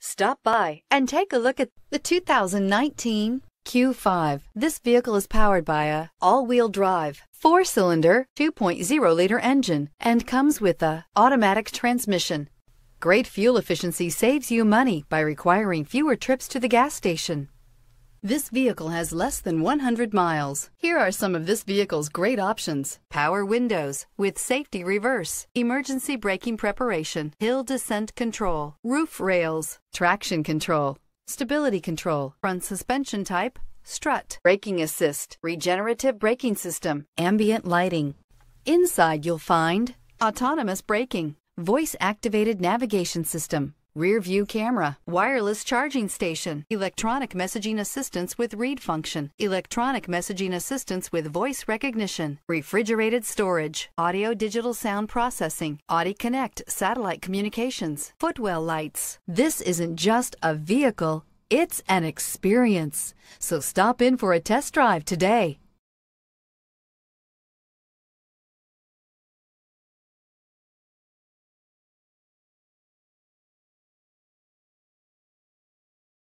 Stop by and take a look at the 2019 Q5. This vehicle is powered by an all-wheel drive, 4-cylinder, 2.0-liter engine, and comes with an automatic transmission. Great fuel efficiency saves you money by requiring fewer trips to the gas station. This vehicle has less than 100 miles. Here are some of this vehicle's great options: power windows with safety reverse, emergency braking preparation, hill descent control, roof rails, traction control, stability control, front suspension type, strut, braking assist, regenerative braking system, ambient lighting. Inside you'll find autonomous braking, voice-activated navigation system, rear-view camera, wireless charging station, electronic messaging assistance with read function, electronic messaging assistance with voice recognition, refrigerated storage, audio-digital sound processing, Audi Connect satellite communications, footwell lights. This isn't just a vehicle, it's an experience. So stop in for a test drive today.